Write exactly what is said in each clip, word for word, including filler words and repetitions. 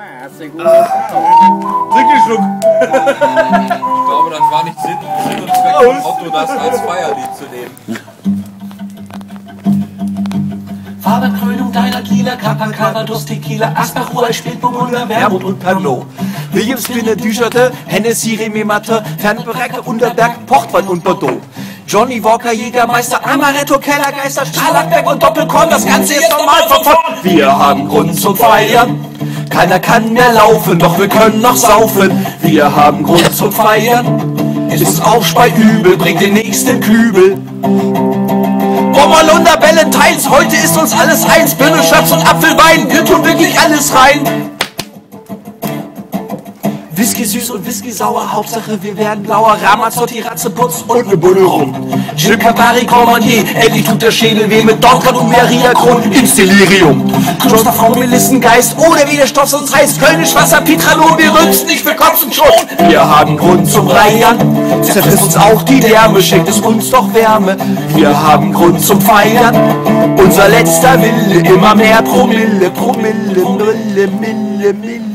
Maße gut. Dickelschluck. Ich glaube, das war nicht Sinn, Sinn und Zweck von Otto, das als Feierlied zu nehmen. Farbenkrönung deiner Kieler, Kappa, Calvados, Tequila, Asbach, Ruhr, Spätburgunder, Wermut und Pernod. Williams, Pinne, Düscherte, Hennessy, Remy Matte, Fernbrecke, Unterberg, Portwein und Bordeaux. Johnny Walker, Jägermeister, Amaretto, Kellergeister, Stahlhackberg und Doppelkorn, das Ganze ist normal von vorn. Wir haben Grund zum Feiern, keiner kann mehr laufen, doch wir können noch saufen. Wir haben Grund zum Feiern, es ist auch speiübel, bringt den nächsten Kübel. Mommerlunder, Ballantines, heute ist uns alles eins, Birne, Schnaps und Apfelwein, wir tun wirklich alles rein. Whisky süß und Whisky sauer, Hauptsache wir werden blauer, Ramazotti, Ratzeputz und ne Bulle rum. Gilles Campari, Grand Manier, endlich tut der Schädel weh mit Dortmund und Maria Kron ins Delirium. Klosterfrau, Melissengeist, oder wie der Stoff sonst heißt, Kölnisch Wasser, Pitralon, wir rülpsen nicht, wir kotzen schon. Wir haben Grund zum Feiern, zerfrisst uns auch die Därme, schenkt es uns doch Wärme. Wir haben Grund zum Feiern, unser letzter Wille, immer mehr Promille, Promille, Promille, Mille, Mille.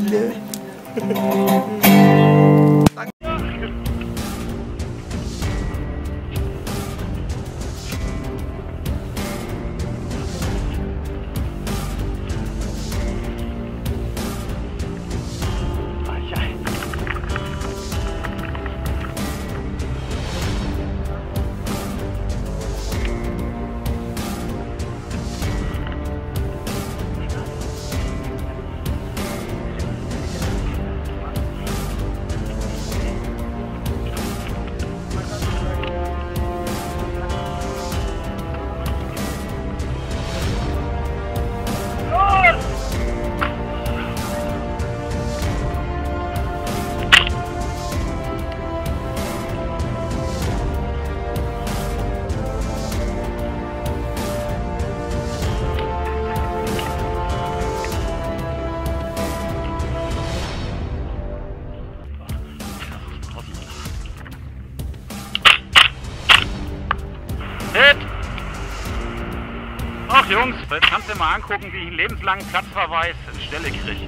Ach Jungs, jetzt kannst du mal angucken, wie ich einen lebenslangen Platzverweis in Stelle kriege.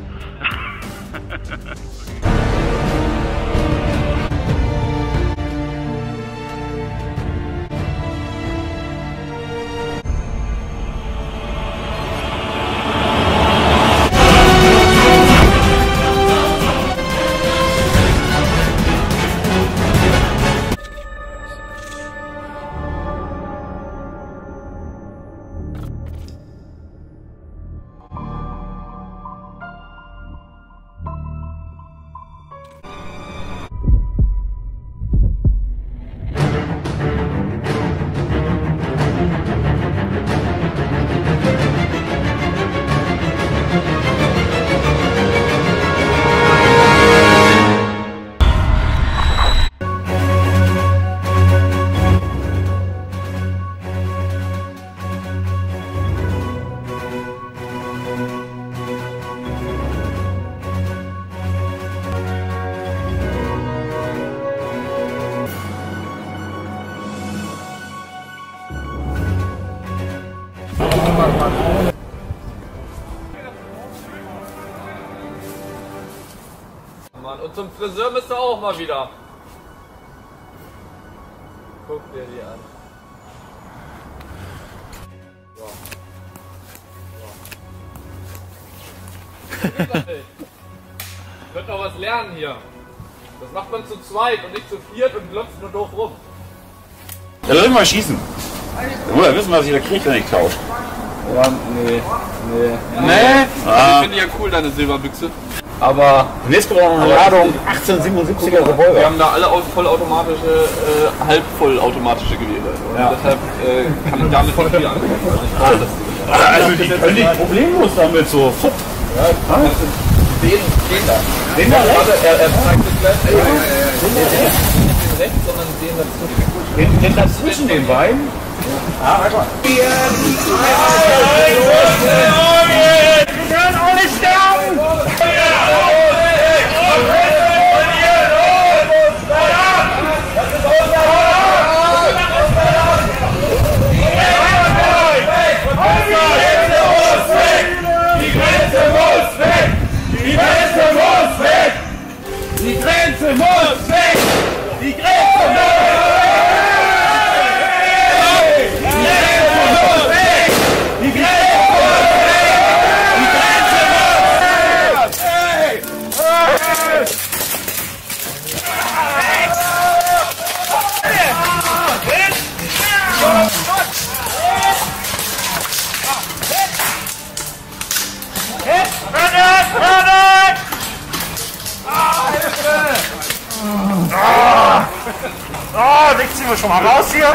Mann, und zum Friseur müsst ihr auch mal wieder. Guck dir die an. Ja. Ja. Ihr könnt doch was lernen hier. Das macht man zu zweit und nicht zu viert und glotzt nur doof rum. Ja, lass mal schießen. Oder wissen wir, was ich da kriege, wenn ich tausche. Ja, nee, nee. Nee? Ah. Ich finde ja cool, deine Silberbüchse. Aber nächste Woche eine Ladung achtzehnhundertsiebenundsiebziger Revolver. Wir haben da alle vollautomatische, äh, halbvollautomatische Gewehre. Ja. Deshalb äh, kann ich damit voll viel anfangen. Also, also die können nicht problemlos damit so. Ja, ah. Den, den da. Den da rechts? Er, er zeigt das gleich. Ja, ja, ja, ja. Den rechts, sondern den dazwischen. Den, den dazwischen, den beiden? Ja, ah, einfach. Wir können alle sterben! Die Grenze muss weg! Die Grenze muss weg! Die Grenze muss weg! Die Grenze muss weg! Ah, oh, weg ziehen wir schon mal raus hier.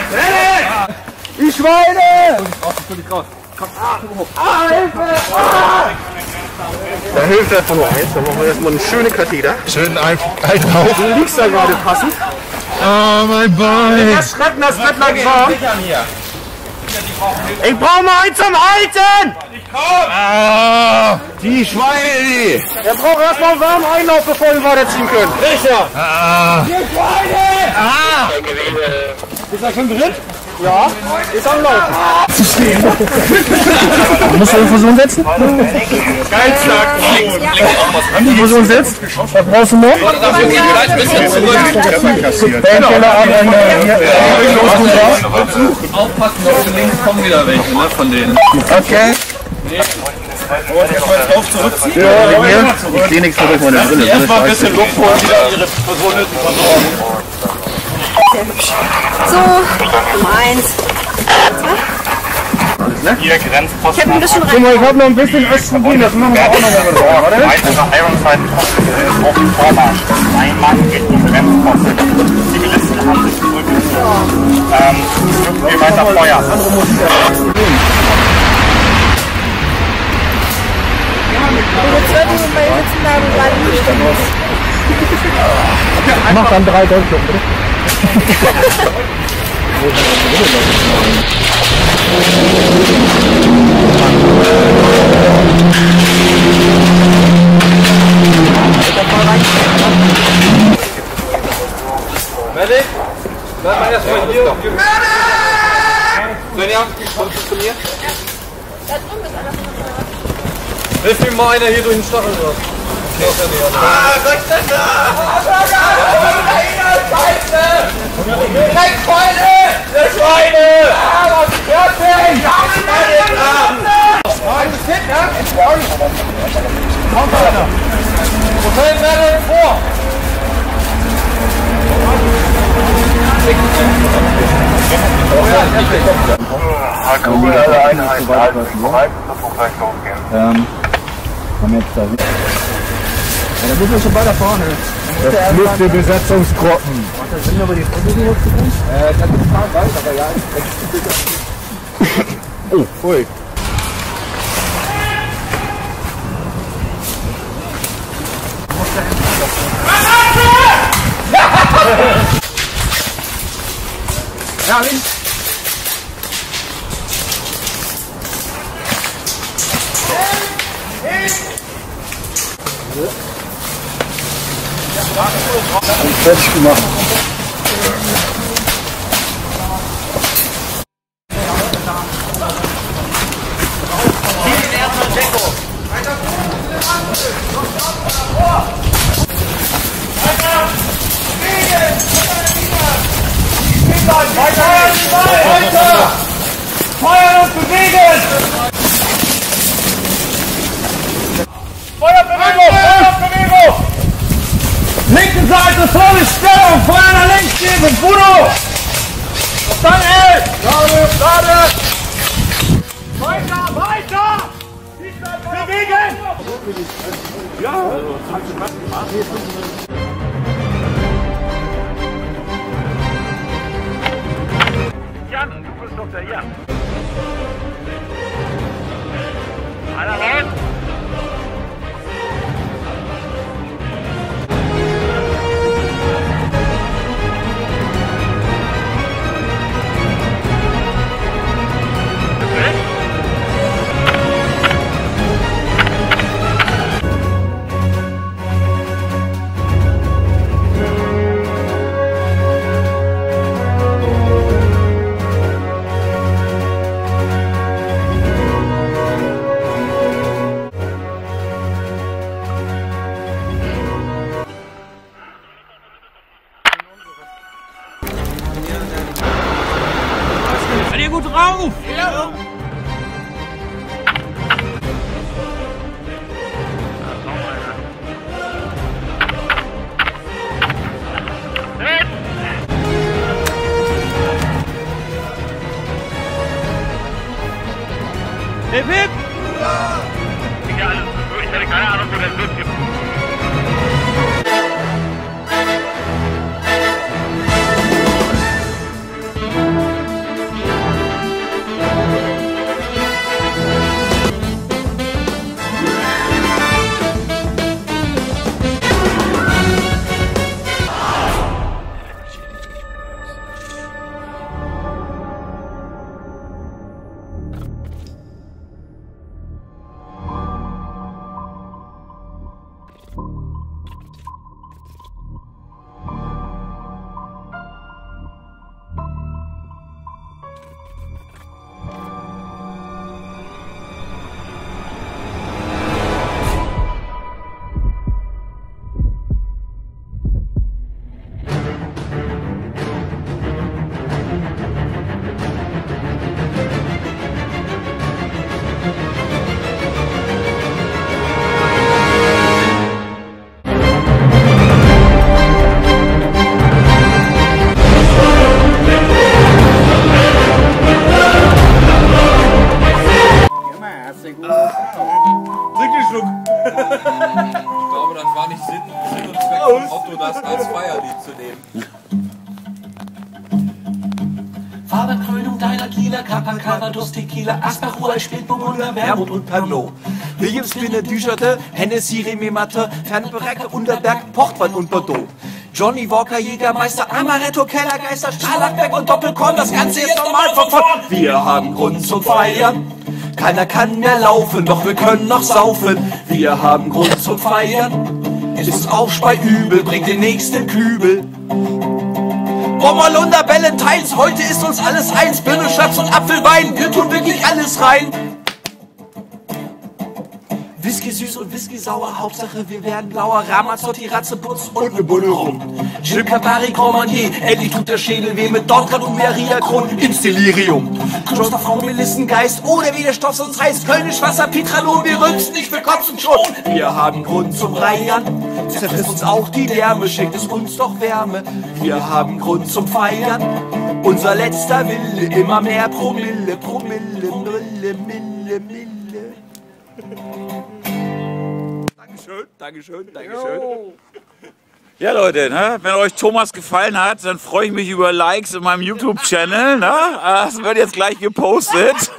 Die Schweine! Ah, Hilfe! Ah. Da hilft einfach nur eins. Dann machen wir erstmal eine schöne Katheter. Schönen alten Haufen. Du liegst da gerade passend. Oh, mein Bein. Das Schrecken, das wird langsam. Ich brauche mal einen zum Halten! Ich komm! Ah, die Schweine! Wir brauchen erstmal einen warmen Einlauf, bevor wir weiterziehen können. Sicher! Ah. Die Schweine! Ah. Ist er schon drin? Ja, ist am Laufen. Zu stehen! Musst du eine Fusion setzen? Geil, Schlag! Die Fusion setzt? Was brauchst du noch? Dafür geht gleich ein bisschen zurück. Aufpassen, auf den links kommen wieder welche von denen. Okay. Ich geh nichts zurück, meine Brille. Erstmal ein bisschen Luft holen, wieder ihre Personen versorgen. So, Nummer eins. Hier Grenzposten. Ich hab ein bisschen rein. Ich hab noch ein bisschen Östen drin, das machen wir auch noch mal. Oder? Meistens nach Heilungszeiten ist auf dem Vormarsch. Ein Mann geht um Grenzposten. Zivilisten haben sich zurückgezogen. Ähm, dürfen wir weiter feuern. Mach dann drei Deutsche, bitte. Medic, bleib mal erstmal hier. Sonja, kommst du zu mir? Hilf mir mal einer hier durch den Stachel raus. Ah, ja, da müssen wir schon weiter vorne. Das müsste Besatzungsgruppen. Macht das Sinn, über die Brücke hier zu kommen? Äh, das ist ein weit, aber ja. Oh, hui. Ja, links. Fertig gemacht. Feuern und bewegen! Feuerbewegung! Feuerbewegung! Linken Seite, volle Stellung, Feuer nach links geben, Bruno! Und dann elf! Gerade, gerade! Weiter, weiter! Bewegen! Ja! Hat Spaß gemacht. Jan, du bist doch der Jan. Einer rein! drauf! Ja. Hip, hip! Ja. Egal, ich hatte keine Ahnung, wo der Sitz gibt. Calvados, Tequila, Asperger, Spätburgunder, Wermut und Pernod. Williamspinne, Düscherte, Hennessy, Remematte, Fernbrecke, Unterberg, Portwein und Bordeaux. Johnny Walker, Jägermeister, Amaretto, Kellergeister, Stahlhackberg und Doppelkorn, das Ganze jetzt normal von vorn. Wir haben Grund zum Feiern, keiner kann mehr laufen, doch wir können noch saufen. Wir haben Grund zum Feiern, es ist Aufschrei übel, bringt den nächsten Kübel. Mommerlunder, Ballantines, heute ist uns alles eins. Birne, Schnaps und Apfelwein, wir tun wirklich alles rein. Whisky süß und Whisky sauer, Hauptsache wir werden blauer. Ramazotti, Ratzeputz und ne Bulle rum. Jim Capari, Grand Manier, endlich tut der Schädel weh. Mit Dortmund und Maria Kron ins Delirium. Kloster, Frau, Melissengeist, oder wie der Stoff sonst heißt. Kölnisch Wasser, Pitralon, wir rülpsen nicht, wir kotzen schon. Wir haben Grund zum Reiern, zerfrisst uns auch die Därme, schenkt es uns doch Wärme. Wir haben Grund zum Feiern, unser letzter Wille, immer mehr Promille, Promille, Mille, Mille, Mille. Dankeschön, Dankeschön, Dankeschön. Yo. Ja Leute, ne? Wenn euch Thomas gefallen hat, dann freue ich mich über Likes in meinem YouTube-Channel. Ne? Das wird jetzt gleich gepostet.